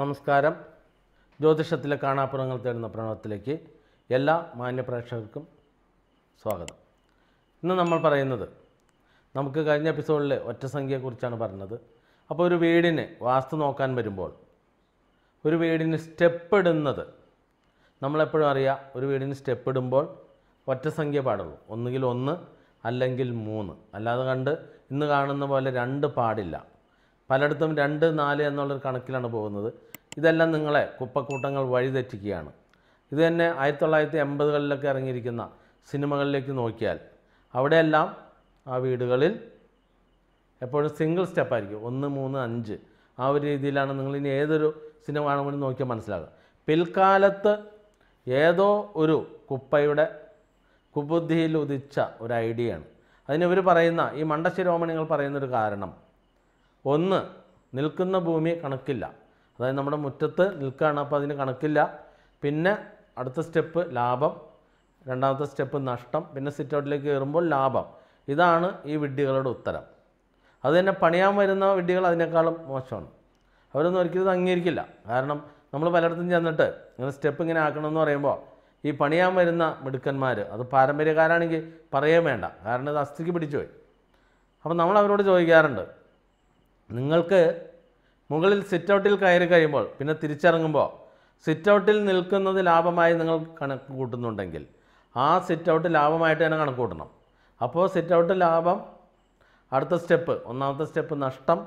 നമസ്കാരം. ജ്യോതിഷത്തിലെ കാണാപ്പുറങ്ങൾ തേടുന്ന പ്രണവത്തിലേക്ക് എല്ലാ മാന്യപ്രേക്ഷകർക്കും സ്വാഗതം. ഇന്ന് നമ്മൾ പറയുന്നത് നമുക്ക് കഴിഞ്ഞ എപ്പിസോഡിൽ ഒറ്റസംഖ്യയെക്കുറിച്ചാണ് പറഞ്ഞത്. അപ്പോൾ ഒരു വീടിന് വാസ്തു നോക്കാൻ വരുമ്പോൾ ഒരു വീടിന് സ്റ്റെപ്പ് ഇടുന്നത് നമ്മളെപ്പോഴും അറിയാം. ഒരു വീടിന് സ്റ്റെപ്പ് ഇടുമ്പോൾ ഒറ്റസംഖ്യ പാടുള്ളൂ, ഒന്നുകിൽ 1 അല്ലെങ്കിൽ 3. അല്ലാതെ കണ്ട് ഇന്ന് കാണുന്ന പോലെ 2 പാടില്ല. പലയിടത്തും 2, 4 എന്നുള്ളൊരു കണക്കിലാണ് പോകുന്നത്. ഇതെല്ലാം നിങ്ങളെ കുപ്പക്കൂട്ടങ്ങൾ വഴിതെറ്റിക്കുകയാണ്. ഇത് തന്നെ 1980-കളിലൊക്കെ ഇറങ്ങിയിരിക്കുന്ന സിനിമകളിലേക്ക് നോക്കിയാൽ അവിടെയെല്ലാം ആ വീടുകളിൽ എപ്പോഴും സിംഗിൾ സ്റ്റെപ്പായിരിക്കും, 1, 3, 5. ആ ഒരു രീതിയിലാണ്. നിങ്ങളിനി ഏതൊരു സിനിമ കാണുമ്പോഴും നോക്കിയാൽ മനസ്സിലാകുക. പിൽക്കാലത്ത് ഏതോ ഒരു കുപ്പയുടെ കുബുദ്ധിയിൽ ഉദിച്ച ഒരു ഐഡിയയാണ്. അതിനിവർ പറയുന്ന ഈ മണ്ടശിരോമണികൾ പറയുന്നൊരു കാരണം, 1 നിൽക്കുന്ന ഭൂമി കണക്കില്ല. അതായത് നമ്മുടെ മുറ്റത്ത് നിൽക്കുകയാണ്, അപ്പോൾ അതിന് കണക്കില്ല. പിന്നെ അടുത്ത സ്റ്റെപ്പ് ലാഭം, രണ്ടാമത്തെ സ്റ്റെപ്പ് നഷ്ടം, പിന്നെ സിറ്റൗട്ടിലേക്ക് കയറുമ്പോൾ ലാഭം. ഇതാണ് ഈ വിഡ്ഢികളുടെ ഉത്തരം. അത് തന്നെ പണിയാൻ വരുന്ന വിഡ്ഢികൾ അതിനേക്കാളും മോശമാണ്. അവരൊന്നും ഒരിക്കലും അംഗീകരിക്കില്ല. കാരണം നമ്മൾ പലയിടത്തും ചെന്നിട്ട് ഇങ്ങനെ സ്റ്റെപ്പ് ഇങ്ങനെ ആക്കണമെന്ന് പറയുമ്പോൾ ഈ പണിയാൻ വരുന്ന മിടുക്കന്മാർ, അത് പാരമ്പര്യക്കാരാണെങ്കിൽ പറയേ വേണ്ട, കാരണം ഇത് അസ്ഥിക്ക് പിടിച്ചുപോയി. അപ്പോൾ നമ്മൾ അവരോട് ചോദിക്കാറുണ്ട്, നിങ്ങൾക്ക് മുകളിൽ സിറ്റൗട്ടിൽ കയറി കഴിയുമ്പോൾ പിന്നെ തിരിച്ചിറങ്ങുമ്പോൾ സിറ്റൗട്ടിൽ നിൽക്കുന്നത് ലാഭമായി നിങ്ങൾ കണക്ക് കൂട്ടുന്നുണ്ടെങ്കിൽ ആ സിറ്റൗട്ട് ലാഭമായിട്ട് തന്നെ കണക്ക് കൂട്ടണം. അപ്പോൾ സിറ്റൗട്ട് ലാഭം, അടുത്ത സ്റ്റെപ്പ് ഒന്നാമത്തെ സ്റ്റെപ്പ് നഷ്ടം,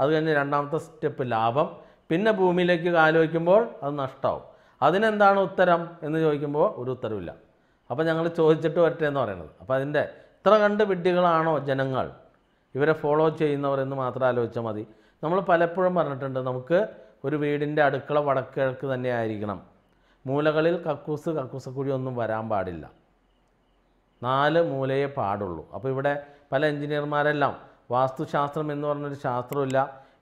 അത് കഴിഞ്ഞ് രണ്ടാമത്തെ സ്റ്റെപ്പ് ലാഭം, പിന്നെ ഭൂമിയിലേക്ക് കാല് വയ്ക്കുമ്പോൾ അത് നഷ്ടമാവും. അതിനെന്താണ് ഉത്തരം എന്ന് ചോദിക്കുമ്പോൾ ഒരു ഉത്തരവില്ല. അപ്പോൾ ഞങ്ങൾ ചോദിച്ചിട്ട് വരട്ടെ എന്ന് പറയുന്നത്. അപ്പോൾ അതിൻ്റെ ഇത്ര കണ്ട് വിഡ്ഢികളാണോ ജനങ്ങൾ, ഇവരെ ഫോളോ ചെയ്യുന്നവർ എന്ന് മാത്രം ആലോചിച്ചാൽ മതി. നമ്മൾ പലപ്പോഴും പറഞ്ഞിട്ടുണ്ട്, നമുക്ക് ഒരു വീടിൻ്റെ അടുക്കള വടക്കിഴക്ക് തന്നെ ആയിരിക്കണം. മൂലകളിൽ കക്കൂസക്കുഴി ഒന്നും വരാൻ പാടില്ല. 4 മൂലയെ പാടുള്ളൂ. അപ്പോൾ ഇവിടെ പല എഞ്ചിനീയർമാരെല്ലാം വാസ്തുശാസ്ത്രം എന്ന് പറഞ്ഞൊരു ശാസ്ത്രമില്ല,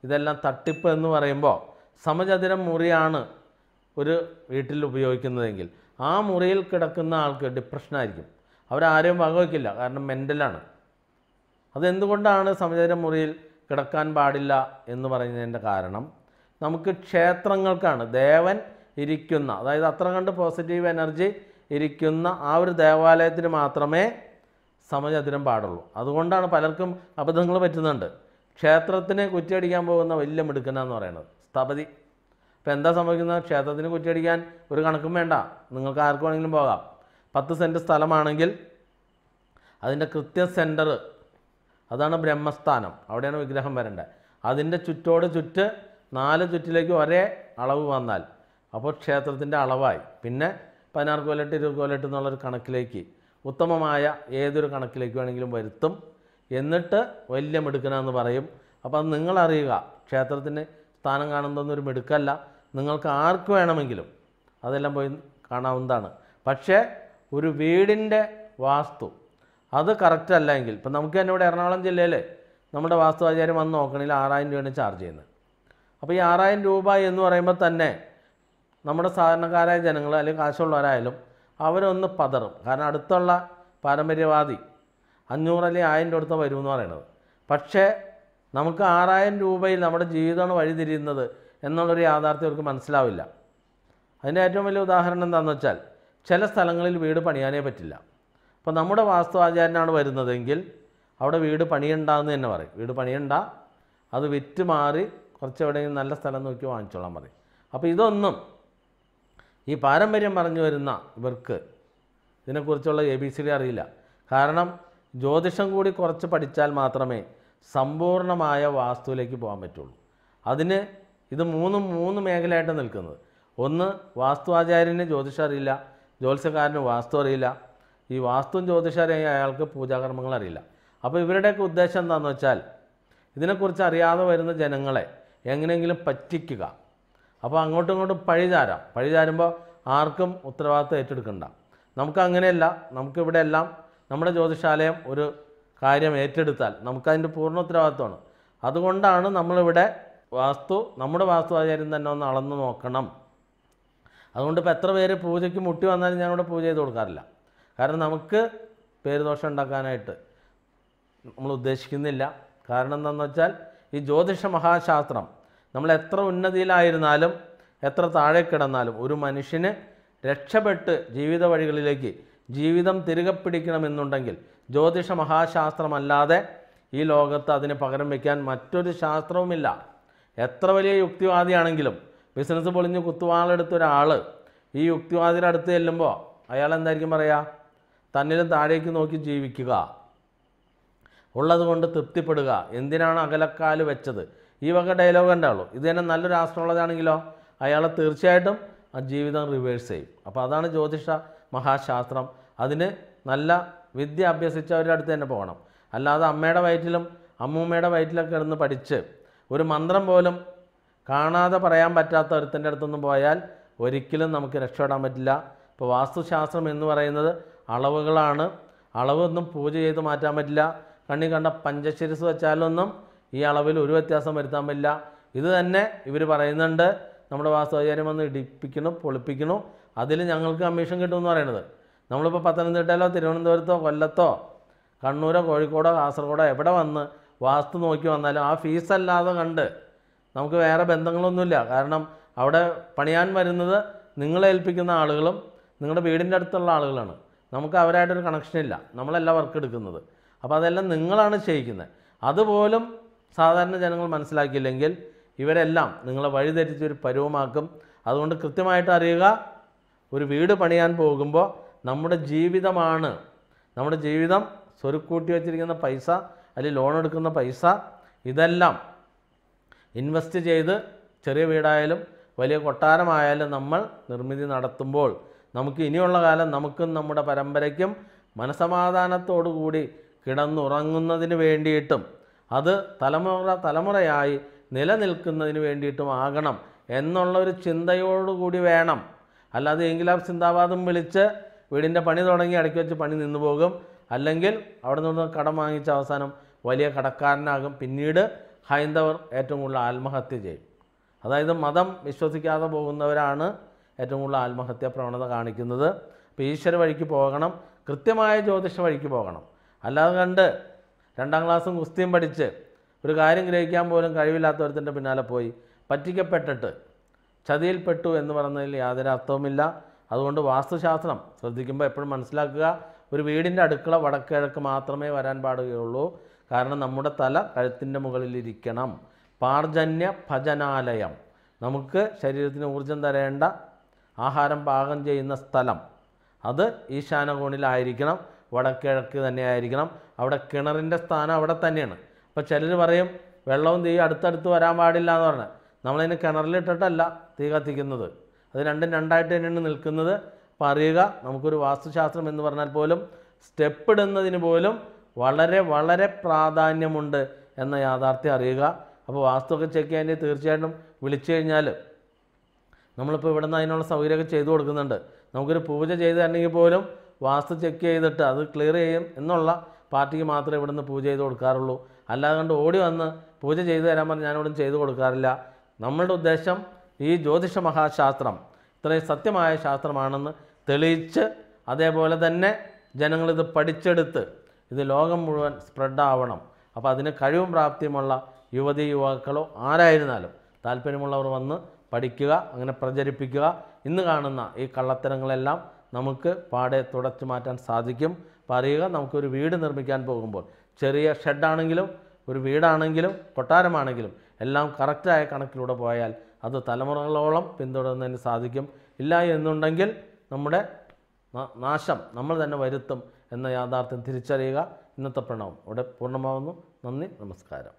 ഇതെല്ലാം തട്ടിപ്പ് എന്ന് പറയുമ്പോൾ സമചതുരം മുറിയാണ് ഒരു വീട്ടിൽ ഉപയോഗിക്കുന്നതെങ്കിൽ ആ മുറിയിൽ കിടക്കുന്ന ആൾക്ക് ഡിപ്രഷനായിരിക്കും. അവരാരെയും വകവയ്ക്കില്ല, കാരണം മെൻ്റലാണ്. അതെന്തുകൊണ്ടാണ് സമചതുരം മുറിയിൽ കിടക്കാൻ പാടില്ല എന്ന് പറയുന്നതിൻ്റെ കാരണം, നമുക്ക് ക്ഷേത്രങ്ങൾക്കാണ് ദേവൻ ഇരിക്കുന്ന, അതായത് അത്ര കണ്ട് പോസിറ്റീവ് എനർജി ഇരിക്കുന്ന ആ ഒരു ദേവാലയത്തിന് മാത്രമേ സമചതുരം പാടുള്ളൂ. അതുകൊണ്ടാണ് പലർക്കും അബദ്ധങ്ങൾ പറ്റുന്നുണ്ട്. ക്ഷേത്രത്തിനെ കുറ്റിയടിക്കാൻ പോകുന്ന വലിയ മിടുക്കനാന്ന് പറയുന്നത് സ്ഥപതി. അപ്പോൾ എന്താ സംഭവിക്കുന്നത്, ക്ഷേത്രത്തിന് കുറ്റിയടിക്കാൻ ഒരു കണക്കും വേണ്ട, നിങ്ങൾക്ക് ആർക്കും വേണമെങ്കിലും പോകാം. 10 സെൻറ്റ് സ്ഥലമാണെങ്കിൽ അതിൻ്റെ കൃത്യ സെൻറ്റർ, അതാണ് ബ്രഹ്മസ്ഥാനം, അവിടെയാണ് വിഗ്രഹം വരേണ്ടത്. അതിൻ്റെ ചുറ്റോട് ചുറ്റ് 4 ചുറ്റിലേക്ക് ഒരേ അളവ് വന്നാൽ അപ്പോൾ ക്ഷേത്രത്തിൻ്റെ അളവായി. പിന്നെ 16 കോലട്ട്, 20 കോലട്ട് എന്നുള്ളൊരു കണക്കിലേക്ക്, ഉത്തമമായ ഏതൊരു കണക്കിലേക്ക് വേണമെങ്കിലും വരുത്തും. എന്നിട്ട് വലിയ മിടുക്കനാന്ന് പറയും. അപ്പോൾ അത് നിങ്ങളറിയുക, ക്ഷേത്രത്തിന് സ്ഥാനം കാണുന്നതൊന്നൊരു മിടുക്കല്ല. നിങ്ങൾക്ക് ആർക്ക് വേണമെങ്കിലും അതെല്ലാം പോയി കാണാവുന്നതാണ്. പക്ഷേ ഒരു വീടിൻ്റെ വാസ്തു അത് കറക്റ്റ് അല്ല എങ്കിൽ, ഇപ്പം നമുക്ക് തന്നെ ഇവിടെ എറണാകുളം ജില്ലയിൽ നമ്മുടെ വാസ്തുവാചാര്യം വന്ന് നോക്കണമെങ്കിൽ 6000 രൂപയാണ് ചാർജ് ചെയ്യുന്നത്. അപ്പോൾ ഈ 6000 രൂപ എന്ന് പറയുമ്പോൾ തന്നെ നമ്മുടെ സാധാരണക്കാരായ ജനങ്ങൾ അല്ലെങ്കിൽ കാശുള്ളവരായാലും അവരൊന്ന് പതറും. കാരണം അടുത്തുള്ള പാരമ്പര്യവാദി 500 അല്ലെങ്കിൽ 1000 അടുത്ത് വരുമെന്ന് പറയണത്. പക്ഷേ നമുക്ക് 6000 രൂപയിൽ നമ്മുടെ ജീവിതമാണ് വഴിതിരിയുന്നത് എന്നുള്ളൊരു യാഥാർത്ഥ്യം അവർക്ക് മനസ്സിലാവില്ല. അതിൻ്റെ ഏറ്റവും വലിയ ഉദാഹരണം എന്താണെന്ന് വെച്ചാൽ, ചില സ്ഥലങ്ങളിൽ വീട് പണിയാനേ പറ്റില്ല. അപ്പോൾ നമ്മുടെ വാസ്തുവാചാരനാണ് വരുന്നതെങ്കിൽ അവിടെ വീട് പണിയണ്ടെന്ന് തന്നെ പറയും. വീട് പണിയണ്ട, അത് വിറ്റ് മാറി കുറച്ച് എവിടെയെങ്കിലും നല്ല സ്ഥലം നോക്കി വാങ്ങിച്ചോളാൻ പറയും. അപ്പോൾ ഇതൊന്നും ഈ പാരമ്പര്യം പറഞ്ഞു വരുന്ന ഇവർക്ക് ഇതിനെക്കുറിച്ചുള്ള ABCD അറിയില്ല. കാരണം ജ്യോതിഷം കൂടി കുറച്ച് പഠിച്ചാൽ മാത്രമേ സമ്പൂർണമായ വാസ്തുവിലേക്ക് പോകാൻ പറ്റുള്ളൂ. അതിന് ഇത് 3 മേഖലയായിട്ട് നിൽക്കുന്നത്. 1, വാസ്തുവാചാര്യന് ജ്യോതിഷം അറിയില്ല, ജ്യോത്സ്യക്കാരന് വാസ്തു അറിയില്ല, ഈ വാസ്തു ജ്യോതിഷാരെയും അയാൾക്ക് പൂജാകർമ്മങ്ങൾ അറിയില്ല. അപ്പോൾ ഇവരുടെയൊക്കെ ഉദ്ദേശം എന്താണെന്ന് വെച്ചാൽ, ഇതിനെക്കുറിച്ച് അറിയാതെ വരുന്ന ജനങ്ങളെ എങ്ങനെയെങ്കിലും പറ്റിക്കുക. അപ്പോൾ അങ്ങോട്ടും ഇങ്ങോട്ടും പഴിചാരുമ്പോൾ ആർക്കും ഉത്തരവാദിത്വം ഏറ്റെടുക്കണ്ട. നമുക്കങ്ങനെയല്ല, നമുക്കിവിടെ എല്ലാം നമ്മുടെ ജ്യോതിഷാലയം ഒരു കാര്യം ഏറ്റെടുത്താൽ നമുക്കതിൻ്റെ പൂർണ്ണ ഉത്തരവാദിത്വമാണ്. അതുകൊണ്ടാണ് നമ്മളിവിടെ വാസ്തു നമ്മുടെ വാസ്തുവാചാര്യം തന്നെ ഒന്ന് അളന്ന് നോക്കണം. അതുകൊണ്ട് ഇപ്പോൾ എത്ര പേര് പൂജയ്ക്ക് മുട്ടി വന്നാലും ഞാനിവിടെ പൂജ ചെയ്ത് കൊടുക്കാറില്ല. കാരണം നമുക്ക് പേരുദോഷം ഉണ്ടാക്കാനായിട്ട് നമ്മൾ ഉദ്ദേശിക്കുന്നില്ല. കാരണം എന്താണെന്ന് വെച്ചാൽ, ഈ ജ്യോതിഷ മഹാശാസ്ത്രം നമ്മൾ എത്ര ഉന്നതിയിലായിരുന്നാലും എത്ര താഴെ കിടന്നാലും ഒരു മനുഷ്യനെ രക്ഷപ്പെട്ട് ജീവിത വഴികളിലേക്ക് ജീവിതം തിരികെ പിടിക്കണമെന്നുണ്ടെങ്കിൽ ജ്യോതിഷ മഹാശാസ്ത്രമല്ലാതെ ഈ ലോകത്ത് അതിനെ പകരം വയ്ക്കാൻ മറ്റൊരു ശാസ്ത്രവുമില്ല. എത്ര വലിയ യുക്തിവാദിയാണെങ്കിലും ബിസിനസ് പൊളിഞ്ഞ് കുത്തുവാളെടുത്തൊരാൾ ഈ യുക്തിവാദിയുടെ അടുത്ത് ചെല്ലുമ്പോൾ അയാൾ എന്തായിരിക്കും പറയുക? തന്നിലും താഴേക്ക് നോക്കി ജീവിക്കുക, ഉള്ളതുകൊണ്ട് തൃപ്തിപ്പെടുക, എന്തിനാണ് അകലക്കാല് വെച്ചത്, ഈ വക ഡയലോഗ് ഉണ്ടാവുള്ളൂ. ഇത് തന്നെ നല്ലൊരു ആസ്ട്രോളജാണെങ്കിലോ അയാൾ തീർച്ചയായിട്ടും ആ ജീവിതം റിവേഴ്സ് ചെയ്യും. അപ്പോൾ അതാണ് ജ്യോതിഷ മഹാശാസ്ത്രം. അതിന് നല്ല വിദ്യ അഭ്യസിച്ചവരുടെ അടുത്ത് തന്നെ പോകണം. അല്ലാതെ അമ്മയുടെ വയറ്റിലും അമ്മൂമ്മയുടെ വയറ്റിലൊക്കെ ഇരുന്ന് പഠിച്ച് ഒരു മന്ത്രം പോലും കാണാതെ പറയാൻ പറ്റാത്ത ഒരുത്തിൻ്റെ അടുത്തൊന്നും പോയാൽ ഒരിക്കലും നമുക്ക് രക്ഷപ്പെടാൻ പറ്റില്ല. ഇപ്പോൾ വാസ്തുശാസ്ത്രം എന്ന് പറയുന്നത് അളവുകളാണ്. അളവൊന്നും പൂജ ചെയ്ത് മാറ്റാൻ പറ്റില്ല. കണ്ണി കണ്ട പഞ്ചശിരസ് വെച്ചാലൊന്നും ഈ അളവിൽ ഒരു വ്യത്യാസം വരുത്താൻ പറ്റില്ല. ഇത് തന്നെ ഇവർ പറയുന്നുണ്ട്, നമ്മുടെ വാസ്തുചാര്യം വന്ന് ഇടിപ്പിക്കണം, പൊളിപ്പിക്കണം, അതിൽ ഞങ്ങൾക്ക് കമ്മീഷൻ കിട്ടുമെന്ന് പറയുന്നത്. നമ്മളിപ്പോൾ പത്തനംതിട്ടയിലോ തിരുവനന്തപുരത്തോ കൊല്ലത്തോ കണ്ണൂരോ കോഴിക്കോടോ കാസർഗോഡോ എവിടെ വന്ന് വാസ്തു നോക്കി വന്നാലും ആ ഫീസല്ലാതെ കണ്ട് നമുക്ക് വേറെ ബന്ധങ്ങളൊന്നുമില്ല. കാരണം അവിടെ പണിയാൻ വരുന്നത് നിങ്ങളെ ഏൽപ്പിക്കുന്ന ആളുകളും നിങ്ങളുടെ വീടിൻ്റെ അടുത്തുള്ള ആളുകളാണ്. നമുക്ക് അവരായിട്ടൊരു കണക്ഷനില്ല. നമ്മളെല്ലാം വർക്ക് എടുക്കുന്നത്, അപ്പോൾ അതെല്ലാം നിങ്ങളാണ് ചെയ്യിക്കുന്നത്. അതുപോലും സാധാരണ ജനങ്ങൾ മനസ്സിലാക്കിയില്ലെങ്കിൽ ഇവരെല്ലാം നിങ്ങളെ വഴിതെറ്റിച്ചൊരു പരുവമാക്കും. അതുകൊണ്ട് കൃത്യമായിട്ട് അറിയുക, ഒരു വീട് പണിയാൻ പോകുമ്പോൾ നമ്മുടെ ജീവിതം സ്വരുക്കൂട്ടി വച്ചിരിക്കുന്ന പൈസ അല്ലെങ്കിൽ ലോൺ എടുക്കുന്ന പൈസ ഇതെല്ലാം ഇൻവെസ്റ്റ് ചെയ്ത് ചെറിയ വീടായാലും വലിയ കൊട്ടാരമായാലും നമ്മൾ നിർമ്മിതി നടത്തുമ്പോൾ നമുക്ക് ഇനിയുള്ള കാലം നമുക്കും നമ്മുടെ പരമ്പരയ്ക്കും മനസമാധാനത്തോടു കൂടി കിടന്നുറങ്ങുന്നതിന് വേണ്ടിയിട്ടും അത് തലമുറ തലമുറയായി നിലനിൽക്കുന്നതിന് വേണ്ടിയിട്ടും ആകണം എന്നുള്ളൊരു ചിന്തയോടുകൂടി വേണം. അല്ലാതെ ഇൻക്ലാബ് സിന്ദാബാദും വിളിച്ച് വീടിൻ്റെ പണി തുടങ്ങി ഇടയ്ക്ക് വെച്ച് പണി നിന്നു പോകും. അല്ലെങ്കിൽ അവിടെ നിന്ന് കടം വാങ്ങിച്ച അവസാനം വലിയ കടക്കാരനാകും. പിന്നീട് ഹൈന്ദവർ ഏറ്റവും കൂടുതൽ ആത്മഹത്യ ചെയ്യും. അതായത് മതം വിശ്വസിക്കാതെ പോകുന്നവരാണ് ഏറ്റവും കൂടുതൽ ആത്മഹത്യാ പ്രവണത കാണിക്കുന്നത്. അപ്പോൾ ഈശ്വര വഴിക്ക് പോകണം, കൃത്യമായ ജ്യോതിഷ വഴിക്ക് പോകണം. അല്ലാതെ കണ്ട് രണ്ടാം ക്ലാസ്സും ഗുസ്തിയും പഠിച്ച് ഒരു കാര്യം ഗ്രഹിക്കാൻ പോലും കഴിവില്ലാത്തവരത്തിൻ്റെ പിന്നാലെ പോയി പറ്റിക്കപ്പെട്ടിട്ട് ചതിയിൽപ്പെട്ടു എന്ന് പറഞ്ഞതിൽ യാതൊരു അർത്ഥവുമില്ല. അതുകൊണ്ട് വാസ്തുശാസ്ത്രം ശ്രദ്ധിക്കുമ്പോൾ എപ്പോഴും മനസ്സിലാക്കുക, ഒരു വീടിൻ്റെ അടുക്കള വടക്കിഴക്ക് മാത്രമേ വരാൻ പാടുകയുള്ളൂ. കാരണം നമ്മുടെ തല കഴുത്തിൻ്റെ മുകളിലിരിക്കണം. പാർജന്യ ഭജനാലയം, നമുക്ക് ശരീരത്തിന് ഊർജം തരേണ്ട ആഹാരം പാകം ചെയ്യുന്ന സ്ഥലം, അത് ഈശാനകോണിലായിരിക്കണം, വടക്കിഴക്ക് തന്നെയായിരിക്കണം. അവിടെ കിണറിൻ്റെ സ്ഥാനം അവിടെ തന്നെയാണ്. അപ്പോൾ ചിലർ പറയും വെള്ളവും തീ അടുത്തടുത്ത് വരാൻ പാടില്ല എന്ന് പറഞ്ഞാൽ നമ്മളതിന് കിണറിലിട്ടിട്ടല്ല തീ കത്തിക്കുന്നത്, അത് രണ്ടും രണ്ടായിട്ട് തന്നെയാണ് നിൽക്കുന്നത്. അപ്പോൾ അറിയുക, നമുക്കൊരു വാസ്തുശാസ്ത്രം എന്ന് പറഞ്ഞാൽ പോലും സ്റ്റെപ്പ് ഇടുന്നതിന് പോലും വളരെ വളരെ പ്രാധാന്യമുണ്ട് എന്ന യാഥാർത്ഥ്യം അറിയുക. അപ്പോൾ വാസ്തുവൊക്കെ ചെക്ക് ചെയ്യാൻ തീർച്ചയായിട്ടും വിളിച്ചു കഴിഞ്ഞാൽ നമ്മളിപ്പോൾ ഇവിടെ നിന്ന് അതിനുള്ള സൗകര്യമൊക്കെ ചെയ്തു കൊടുക്കുന്നുണ്ട്. നമുക്കൊരു പൂജ ചെയ്ത് തരണമെങ്കിൽ പോലും വാസ്തു ചെക്ക് ചെയ്തിട്ട് അത് ക്ലിയർ ചെയ്യും എന്നുള്ള പാർട്ടിക്ക് മാത്രമേ ഇവിടെ നിന്ന് പൂജ ചെയ്ത് കൊടുക്കാറുള്ളൂ. അല്ലാതെ കണ്ട് ഓടി വന്ന് പൂജ ചെയ്തു തരാൻ പറഞ്ഞ് ഞാനിവിടെ നിന്ന് ചെയ്തു കൊടുക്കാറില്ല. നമ്മളുടെ ഉദ്ദേശം ഈ ജ്യോതിഷ മഹാശാസ്ത്രം ഇത്രയും സത്യമായ ശാസ്ത്രമാണെന്ന് തെളിയിച്ച് അതേപോലെ തന്നെ ജനങ്ങളിത് പഠിച്ചെടുത്ത് ഇത് ലോകം മുഴുവൻ സ്പ്രെഡാവണം. അപ്പോൾ അതിന് കഴിവും പ്രാപ്തിയുമുള്ള യുവതി യുവാക്കളോ ആരായിരുന്നാലും താല്പര്യമുള്ളവർ വന്ന് പഠിക്കുക, അങ്ങനെ പ്രചരിപ്പിക്കുക. ഇന്ന് കാണുന്ന ഈ കള്ളത്തരങ്ങളെല്ലാം നമുക്ക് പാടെ തുടച്ചു മാറ്റാൻ സാധിക്കും. പറയുക, നമുക്കൊരു വീട് നിർമ്മിക്കാൻ പോകുമ്പോൾ ചെറിയ ഷെഡാണെങ്കിലും ഒരു വീടാണെങ്കിലും കൊട്ടാരമാണെങ്കിലും എല്ലാം കറക്റ്റായ കണക്കിലൂടെ പോയാൽ അത് തലമുറകളോളം പിന്തുടരുന്നതിന് സാധിക്കും. ഇല്ല എന്നുണ്ടെങ്കിൽ നമ്മുടെ നാശം നമ്മൾ തന്നെ വരുത്തും എന്ന യാഥാർത്ഥ്യം തിരിച്ചറിയുക. ഇന്നത്തെ പ്രണവം ഇവിടെ പൂർണ്ണമാവുന്നു. നന്ദി, നമസ്കാരം.